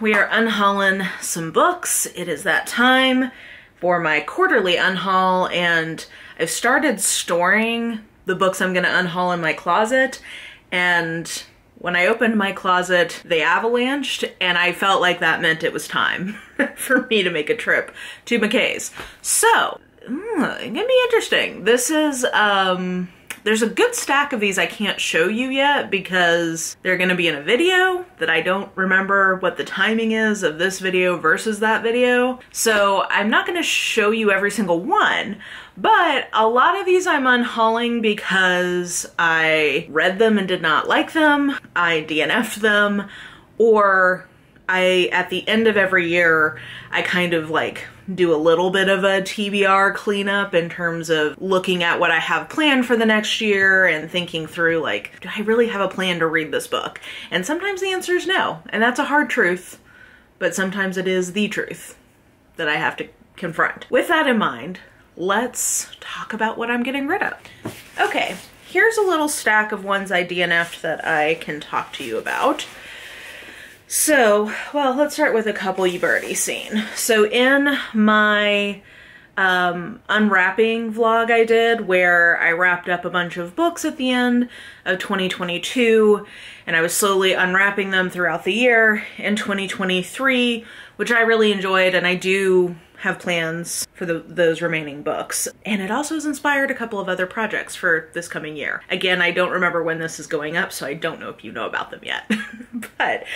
we are unhauling some books. It is that time for my quarterly unhaul, and I've started storing the books I'm gonna unhaul in my closet, and when I opened my closet, they avalanched, and I felt like that meant it was time for me to make a trip to McKay's. So, it can be interesting. This is, there's a good stack of these I can't show you yet because they're gonna be in a video that I don't remember what the timing is of this video versus that video. So I'm not gonna show you every single one, but a lot of these I'm unhauling because I read them and did not like them, I DNF'd them, or I, at the end of every year, I kind of like do a little bit of a TBR cleanup in terms of looking at what I have planned for the next year and thinking through like, do I really have a plan to read this book? And sometimes the answer is no, and that's a hard truth, but sometimes it is the truth that I have to confront. With that in mind, let's talk about what I'm getting rid of. Okay, here's a little stack of ones I DNF'd that I can talk to you about. So, well, let's start with a couple you've already seen. So in my unwrapping vlog I did, where I wrapped up a bunch of books at the end of 2022, and I was slowly unwrapping them throughout the year, in 2023, which I really enjoyed, and I do have plans for those remaining books. And it also has inspired a couple of other projects for this coming year. Again, I don't remember when this is going up, so I don't know if you know about them yet. But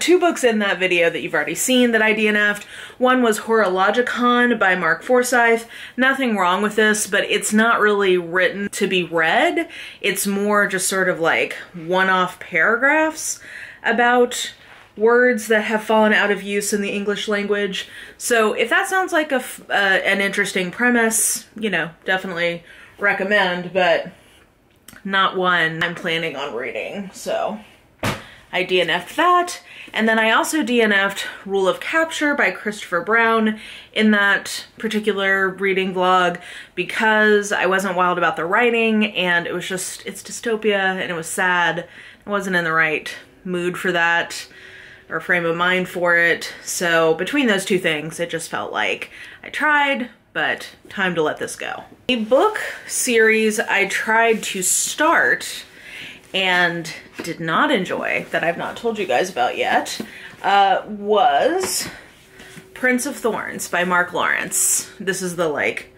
two books in that video that you've already seen that I DNF'd. One was Horologicon by Mark Forsythe. Nothing wrong with this, but it's not really written to be read. It's more just sort of like one-off paragraphs about words that have fallen out of use in the English language. So if that sounds like a an interesting premise, you know, definitely recommend, but not one I'm planning on reading. So I DNF'd that. And then I also DNF'd Rule of Capture by Christopher Brown in that particular reading vlog because I wasn't wild about the writing, and it was just, it's dystopia and it was sad. I wasn't in the right mood for that or frame of mind for it. So between those two things, it just felt like I tried, but time to let this go. A book series I tried to start and did not enjoy, that I've not told you guys about yet, was Prince of Thorns by Mark Lawrence. This is the like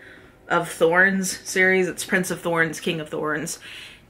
of Thorns series. It's Prince of Thorns, King of Thorns,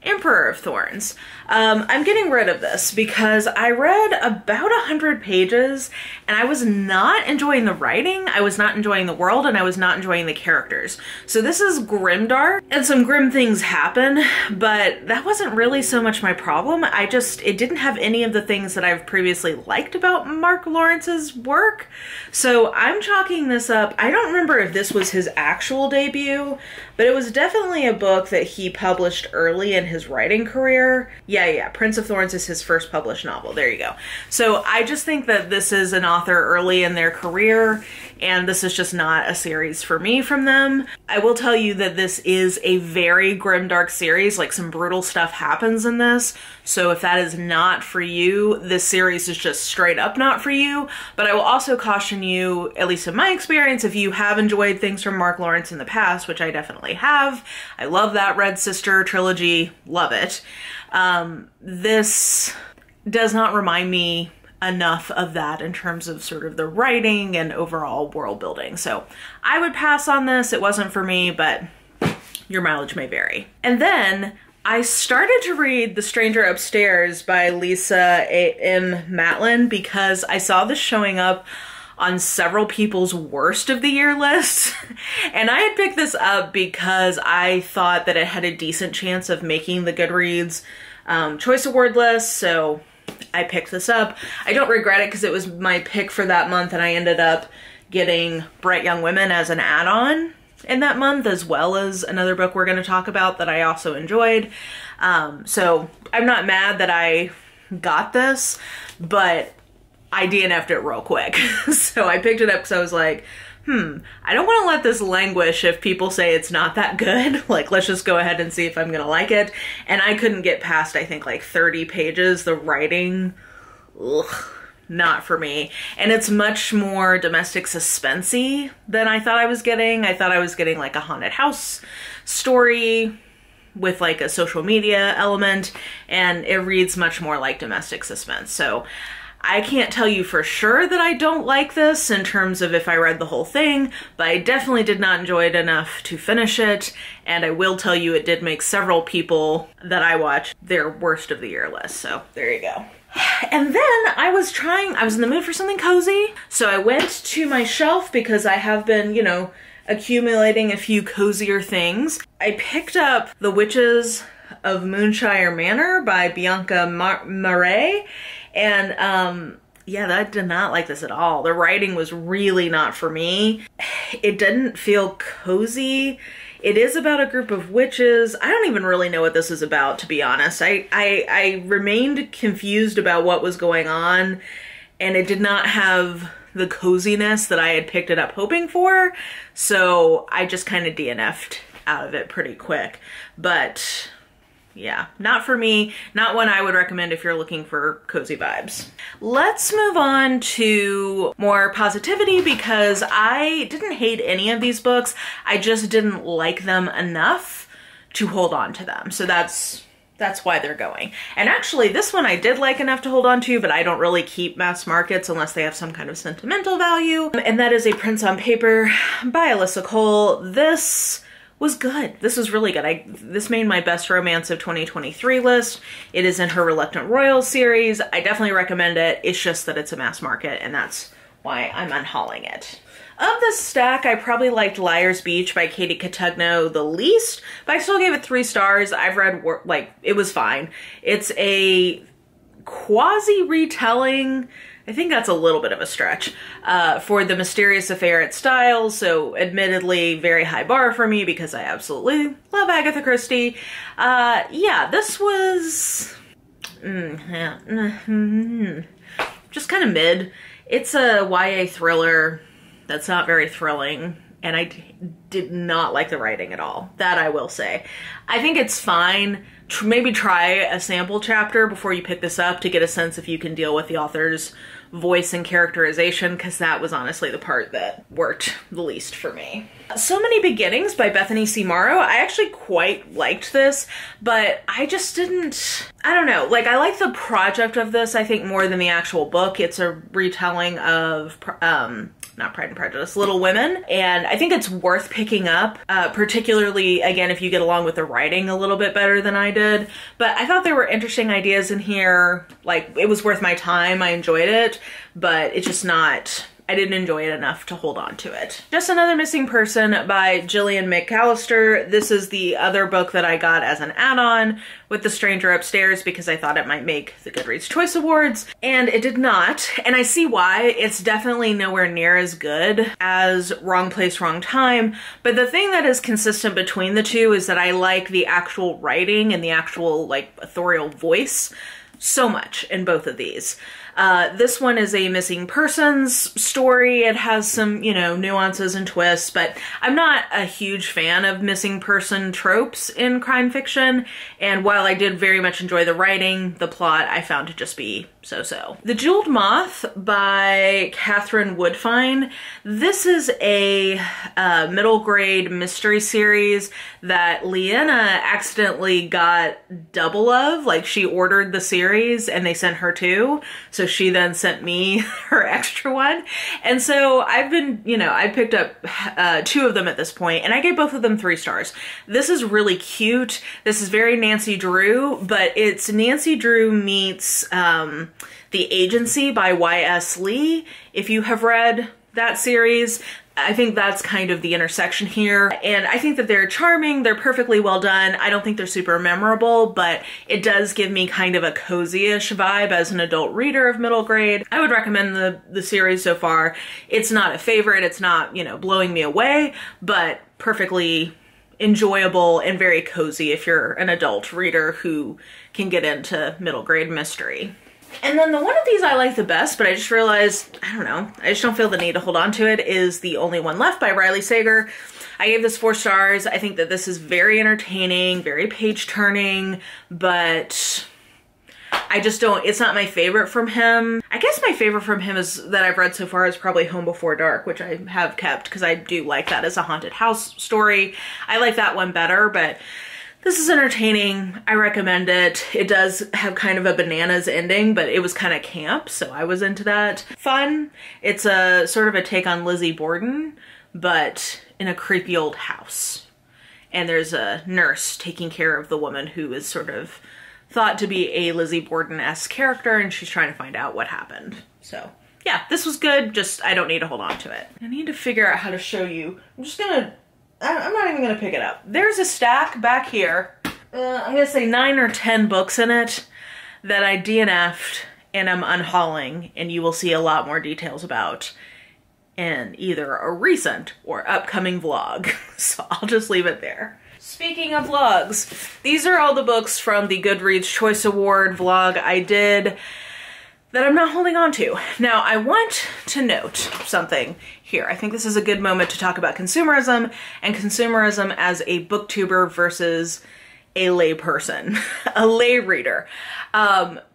Emperor of Thorns. I'm getting rid of this because I read about 100 pages and I was not enjoying the writing, I was not enjoying the world, and I was not enjoying the characters. So this is grimdark and some grim things happen, but that wasn't really so much my problem. I just, it didn't have any of the things that I've previously liked about Mark Lawrence's work. So I'm chalking this up. I don't remember if this was his actual debut, but it was definitely a book that he published early in his writing career. Yeah, Prince of Thorns is his first published novel. There you go. So I just think that this is an author early in their career, and this is just not a series for me from them. I will tell you that this is a very grimdark series, like some brutal stuff happens in this. So if that is not for you, this series is just straight up not for you. But I will also caution you, at least in my experience, if you have enjoyed things from Mark Lawrence in the past, which I definitely have, I love that Red Sister trilogy, love it. This does not remind me enough of that in terms of sort of the writing and overall world building. So I would pass on this. It wasn't for me, but your mileage may vary. And then I started to read The Stranger Upstairs by Lisa A. M. Matlin because I saw this showing up on several people's worst of the year lists. And I had picked this up because I thought that it had a decent chance of making the Goodreads Choice Award list. So I picked this up. I don't regret it because it was my pick for that month, and I ended up getting Bright Young Women as an add-on in that month, as well as another book we're gonna talk about that I also enjoyed. So I'm not mad that I got this, but I DNF'd it real quick. So I picked it up because I was like, I don't want to let this languish if people say it's not that good. Like, let's just go ahead and see if I'm gonna like it. And I couldn't get past, I think, like 30 pages. The writing, not for me. And it's much more domestic suspense-y than I thought I was getting. I thought I was getting like a haunted house story with like a social media element, and it reads much more like domestic suspense. So I can't tell you for sure that I don't like this in terms of if I read the whole thing, but I definitely did not enjoy it enough to finish it. And I will tell you it did make several people that I watched their worst of the year list. So there you go. And then I was in the mood for something cozy. So I went to my shelf because I have been, you know, accumulating a few cozier things. I picked up The Witches of Moonshyne Manor by Bianca Marais. And yeah, I did not like this at all. The writing was really not for me. It didn't feel cozy. It is about a group of witches. I don't even really know what this is about, to be honest. I remained confused about what was going on, and it did not have the coziness that I had picked it up hoping for. So I just kind of DNF'd out of it pretty quick. But yeah, not for me, not one I would recommend if you're looking for cozy vibes. Let's move on to more positivity, because I didn't hate any of these books. I just didn't like them enough to hold on to them. So that's why they're going. And actually this one I did like enough to hold on to, but I don't really keep mass markets unless they have some kind of sentimental value. And that is A Prince on Paper by Alyssa Cole. This was good. This was really good. This made my best romance of 2023 list. It is in her Reluctant Royals series. I definitely recommend it. It's just that it's a mass market, and that's why I'm unhauling it. Of the stack, I probably liked Liar's Beach by Katie Cotugno the least, but I still gave it 3 stars. I've read, like, it was fine. It's a quasi retelling, I think that's a little bit of a stretch, for The Mysterious Affair at Styles, so admittedly very high bar for me because I absolutely love Agatha Christie. Yeah, this was just kind of mid. It's a YA thriller that's not very thrilling, and I did not like the writing at all. That I will say. I think it's fine. Maybe try a sample chapter before you pick this up to get a sense if you can deal with the author's voice and characterization, because that was honestly the part that worked the least for me. So Many Beginnings by Bethany C. Morrow. I actually quite liked this, but I just didn't, I don't know, like I like the project of this, I think, more than the actual book. It's a retelling of, not Pride and Prejudice, Little Women. And I think it's worth picking up, particularly, again, if you get along with the writing a little bit better than I did. But I thought there were interesting ideas in here. Like, it was worth my time. I enjoyed it, but it's just not, I didn't enjoy it enough to hold on to it. Just Another Missing Person by Gillian McAllister. This is the other book that I got as an add-on with The Stranger Upstairs because I thought it might make the Goodreads Choice Awards, and it did not. And I see why. It's definitely nowhere near as good as Wrong Place, Wrong Time. But the thing that is consistent between the two is that I like the actual writing and the actual like authorial voice so much in both of these. This one is a missing person's story. It has some, you know, nuances and twists, but I'm not a huge fan of missing person tropes in crime fiction. And while I did very much enjoy the writing, the plot I found to just be so-so. The Jeweled Moth by Catherine Woodfine. This is a middle grade mystery series that Leanna accidentally got double of. Like, she ordered the series and they sent her two. So she then sent me her extra one. And so I've been, you know, I picked up 2 of them at this point, and I gave both of them 3 stars. This is really cute. This is very Nancy Drew, but it's Nancy Drew meets The Agency by Y.S. Lee. If you have read that series, I think that's kind of the intersection here. And I think that they're charming. They're perfectly well done. I don't think they're super memorable, but it does give me kind of a cozy-ish vibe as an adult reader of middle grade. I would recommend the series so far. It's not a favorite. It's not, you know, blowing me away, but perfectly enjoyable and very cozy if you're an adult reader who can get into middle grade mystery. And then the one of these I like the best, but I just realized, I don't know, I just don't feel the need to hold on to it, is The Only One Left by Riley Sager. I gave this 4 stars. I think that this is very entertaining, very page-turning, but I just don't, it's not my favorite from him. I guess my favorite from him is that I've read so far is probably Home Before Dark, which I have kept because I do like that as a haunted house story. I like that one better, but this is entertaining. I recommend it. It does have kind of a bananas ending, but it was kind of camp, so I was into that. Fun. It's a sort of a take on Lizzie Borden, but in a creepy old house. And there's a nurse taking care of the woman who is sort of thought to be a Lizzie Borden-esque character, and she's trying to find out what happened. So yeah, this was good, just I don't need to hold on to it. I need to figure out how to show you. I'm not even gonna pick it up. There's a stack back here. I'm gonna say 9 or 10 books in it that I DNF'd and I'm unhauling, and you will see a lot more details about in either a recent or upcoming vlog. So I'll just leave it there. Speaking of vlogs, these are all the books from the Goodreads Choice Award vlog I did that I'm not holding on to. Now, I want to note something here. I think this is a good moment to talk about consumerism and consumerism as a booktuber versus a lay person, a lay reader.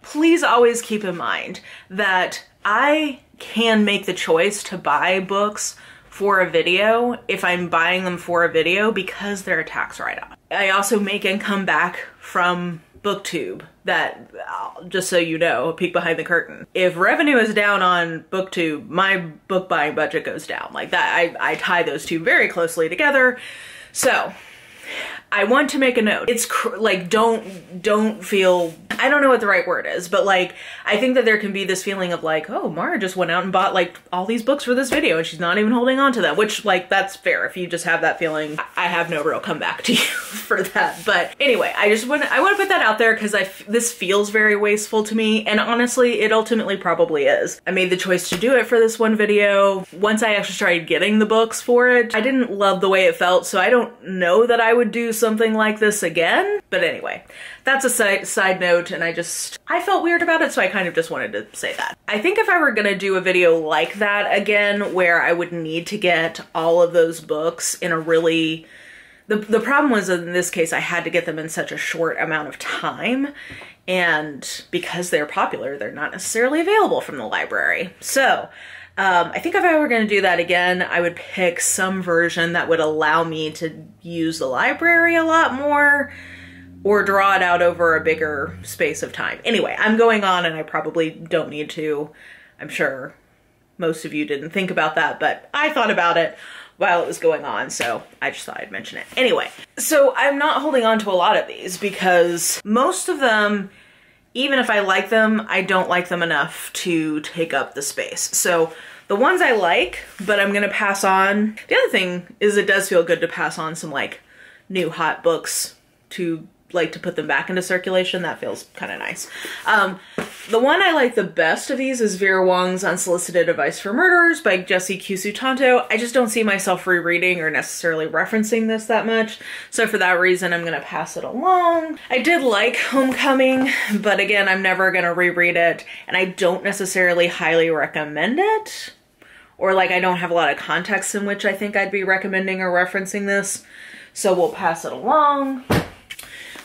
Please always keep in mind that I can make the choice to buy books for a video if I'm buying them for a video because they're a tax write-off. I also make income back from BookTube, that, just so you know, a peek behind the curtain. If revenue is down on BookTube, my book buying budget goes down like that. I tie those two very closely together. So I want to make a note. It's like, don't feel, I don't know what the right word is, but like, I think that there can be this feeling of like, oh, Mara just went out and bought like all these books for this video and she's not even holding on to them, which like, that's fair. If you just have that feeling, I have no real comeback to you for that. But anyway, I want to put that out there because this feels very wasteful to me. And honestly, it ultimately probably is. I made the choice to do it for this one video. Once I actually started getting the books for it, I didn't love the way it felt. So I don't know that I would do something like this again. But anyway, that's a side note, and I felt weird about it, so I kind of just wanted to say that. I think if I were gonna do a video like that again, where I would need to get all of those books in a really, the problem was in this case, I had to get them in such a short amount of time, and because they're popular, they're not necessarily available from the library. So I think if I were gonna do that again, I would pick some version that would allow me to use the library a lot more or draw it out over a bigger space of time. Anyway, I'm going on and I probably don't need to. I'm sure most of you didn't think about that, but I thought about it while it was going on, so I just thought I'd mention it. Anyway, so I'm not holding on to a lot of these because most of them, even if I like them, I don't like them enough to take up the space. So the ones I like, but I'm gonna pass on. The other thing is it does feel good to pass on some like new hot books to put them back into circulation. That feels kind of nice. The one I like the best of these is Vera Wong's Unsolicited Advice for Murderers by Jesse Q. Sutanto. I just don't see myself rereading or necessarily referencing this that much. So for that reason, I'm gonna pass it along. I did like Homecoming, but again, I'm never gonna reread it. And I don't necessarily highly recommend it. Or like, I don't have a lot of context in which I think I'd be recommending or referencing this. So we'll pass it along.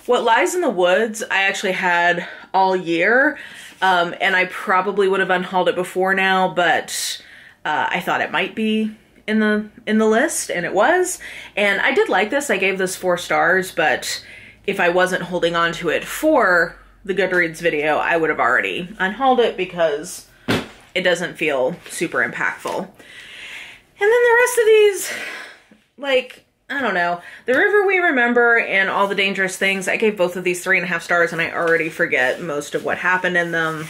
What Lies in the Woods, I actually had all year, and I probably would have unhauled it before now, but I thought it might be in the list, and it was. And I did like this. I gave this 4 stars, but if I wasn't holding on to it for the Goodreads video, I would have already unhauled it because it doesn't feel super impactful. And then the rest of these, like, I don't know. The River We Remember and All the Dangerous Things, I gave both of these 3.5 stars and I already forget most of what happened in them.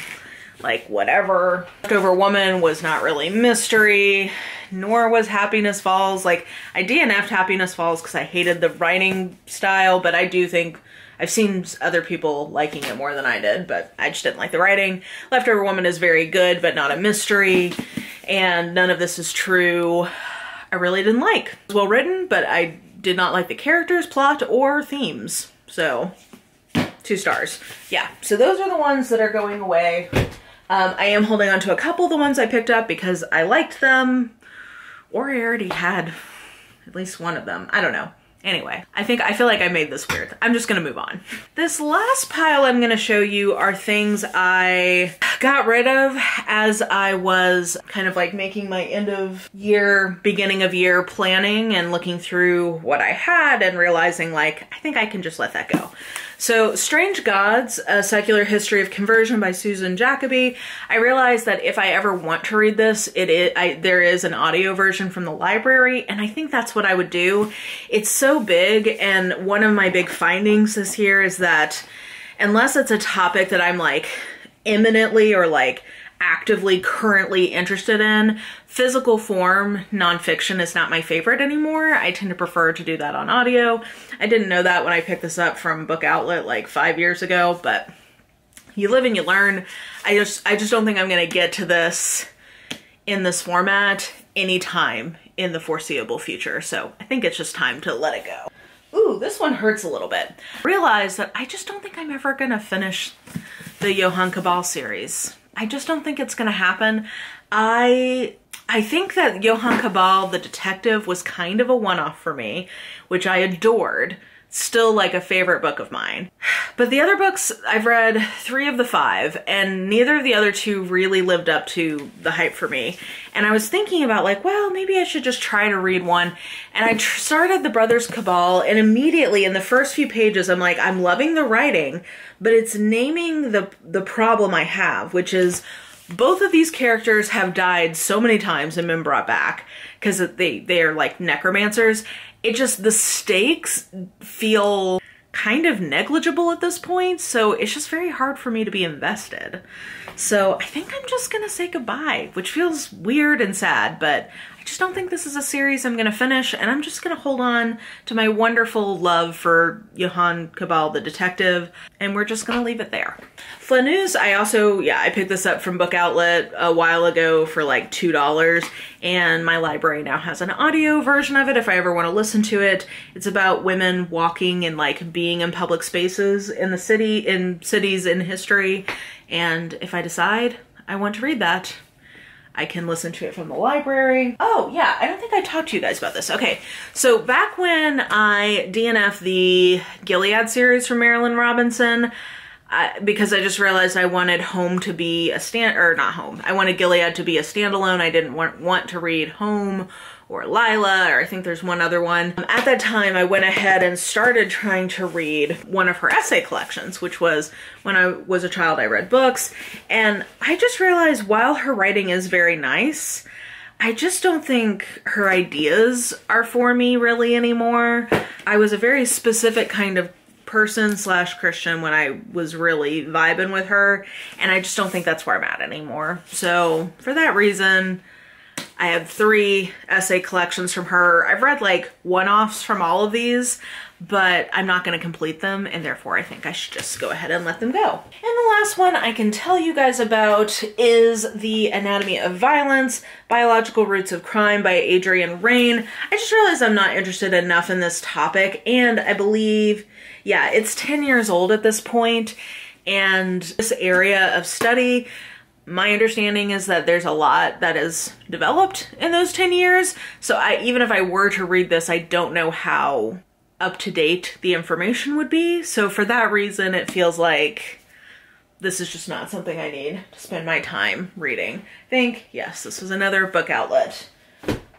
Like, whatever. Leftover Woman was not really mystery, nor was Happiness Falls. Like, I DNF'd Happiness Falls because I hated the writing style, but I do think I've seen other people liking it more than I did, but I just didn't like the writing. Leftover Woman is very good, but not a mystery. And None of This Is True, I really didn't like. It was well written, but I did not like the characters, plot, or themes. So 2 stars. Yeah, so those are the ones that are going away. I am holding on to a couple of the ones I picked up because I liked them, or I already had at least one of them. I don't know. Anyway, I feel like I made this weird. I'm just gonna move on. This last pile I'm gonna show you are things I got rid of as I was kind of like making my end of year, beginning of year planning and looking through what I had and realizing like, I think I can just let that go. So Strange Gods, A Secular History of Conversion by Susan Jacoby. I realized that if I ever want to read this, there is an audio version from the library, and I think that's what I would do. It's so big, and one of my big findings this year is that unless it's a topic that I'm like imminently or like actively currently interested in, physical form nonfiction is not my favorite anymore. I tend to prefer to do that on audio. I didn't know that when I picked this up from Book Outlet like 5 years ago, but you live and you learn. I just don't think I'm gonna get to this in this format anytime in the foreseeable future. So I think it's just time to let it go. Ooh, this one hurts a little bit. I realized that I just don't think I'm ever gonna finish the Johann Cabal series. I just don't think it's gonna happen. I think that Johann Cabal, the detective, was kind of a one-off for me, which I adored. Still like a favorite book of mine. But the other books, I've read 3 of the 5, and neither of the other 2 really lived up to the hype for me. And I was thinking about like, well, maybe I should just try to read one. And I started The Brothers Cabal, and immediately in the first few pages, I'm like, I'm loving the writing, but it's naming the problem I have, which is both of these characters have died so many times and been brought back because they are like necromancers. It just, the stakes feel kind of negligible at this point, so it's just very hard for me to be invested. So I think I'm just gonna say goodbye, which feels weird and sad, but I just don't think this is a series I'm gonna finish, and I'm just gonna hold on to my wonderful love for Johann Cabal the detective, and we're just gonna leave it there. Flanneuse, I also, yeah, I picked this up from Book Outlet a while ago for like $2, and my library now has an audio version of it if I ever want to listen to it. It's about women walking and like being in public spaces in the city, in cities in history, and if I decide I want to read that, I can listen to it from the library. Oh yeah, I don't think I talked to you guys about this. Okay, so back when I DNF'd the Gilead series from Marilynne Robinson, because I just realized I wanted Home to be a I wanted Gilead to be a standalone. I didn't want to read Home or Lila, or I think there's one other one. At that time, I went ahead and started trying to read one of her essay collections, which was when I was a child, I read books. And I just realized while her writing is very nice, I just don't think her ideas are for me really anymore. I was a very specific kind of person / Christian when I was really vibing with her, and I just don't think that's where I'm at anymore. So for that reason, I have 3 essay collections from her. I've read like one-offs from all of these, but I'm not gonna complete them, and therefore I think I should just go ahead and let them go. And the last one I can tell you guys about is The Anatomy of Violence, Biological Roots of Crime by Adrienne Raine. I just realized I'm not interested enough in this topic, and I believe, yeah, it's 10 years old at this point, and this area of study, my understanding is that there's a lot that is developed in those 10 years. So even if I were to read this, I don't know how up to date the information would be. So for that reason, it feels like this is just not something I need to spend my time reading. I think, yes, this was another Book Outlet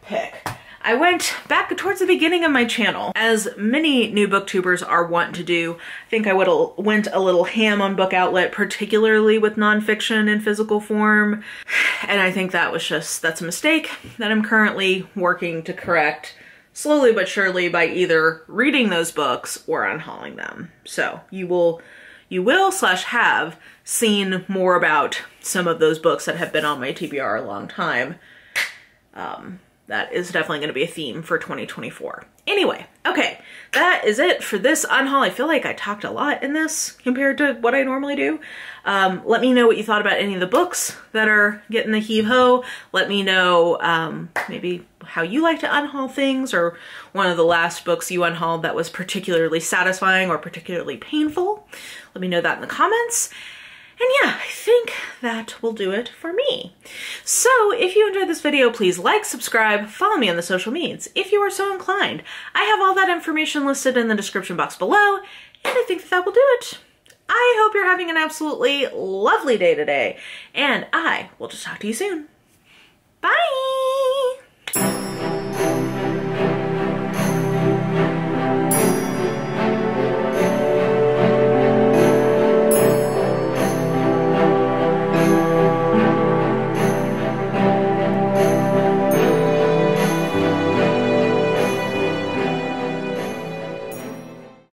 pick. I went back towards the beginning of my channel. As many new booktubers are wont to do, I think I went a little ham on Book Outlet, particularly with nonfiction in physical form. And I think that was just, that's a mistake that I'm currently working to correct slowly but surely by either reading those books or unhauling them. So you will/ have seen more about some of those books that have been on my TBR a long time. That is definitely gonna be a theme for 2024. Anyway, okay, that is it for this unhaul. I feel like I talked a lot in this compared to what I normally do. Let me know what you thought about any of the books that are getting the heave-ho. Let me know maybe how you like to unhaul things, or one of the last books you unhauled that was particularly satisfying or particularly painful. Let me know that in the comments. And yeah, I think that will do it for me. So if you enjoyed this video, please like, subscribe, follow me on the social medias if you are so inclined. I have all that information listed in the description box below, and I think that will do it. I hope you're having an absolutely lovely day today, and I will just talk to you soon. Bye!